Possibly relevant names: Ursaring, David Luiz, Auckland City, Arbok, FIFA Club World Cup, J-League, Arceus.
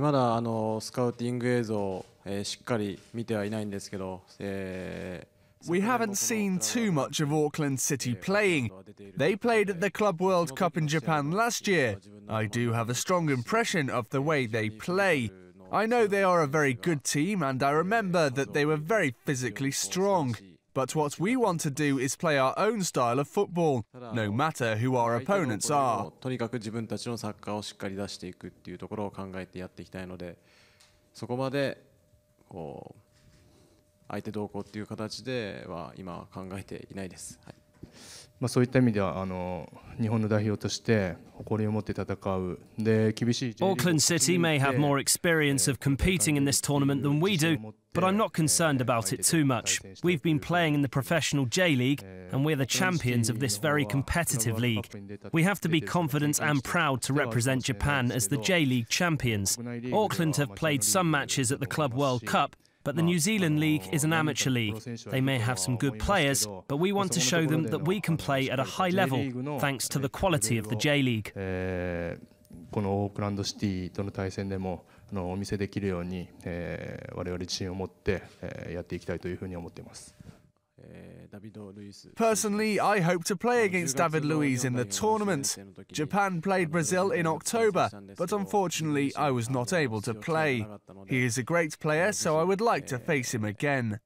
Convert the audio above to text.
まだスカウティング映像をしっかり見てはいないんですけど、We haven't seen too much of Auckland City playing. They played at the Club World Cup in Japan last year. I do have a strong impression of the way they play. I know they are a very good team, and I remember that they were very physically strong. But what we want to do is play our own style of football, no matter who our opponents are. とにかく自分たちのサッカーをしっかり出していくっていうところを考えてやっていきたいので、そこまでこう。 相手同行っていう形では今考えていないです。はい、まあそういった意味では日本の代表として誇りを持って戦うで厳しい。Auckland City may have more experience of competing in this tournament than we do, but I'm not concerned about it too much. We've been playing in the professional J-League, and we're the champions of this very competitive league. We have to be confident and proud to represent Japan as the J-League champions. Auckland have played some matches at the Club World Cup. But the New Zealand League is an amateur league. They may have some good players, but we want to show them that we can play at a high level, thanks to the quality of the J-League. Personally, I hope to play against David Luiz in the tournament. Japan played Brazil in October, but unfortunately I was not able to play. He is a great player, so I would like to face him again.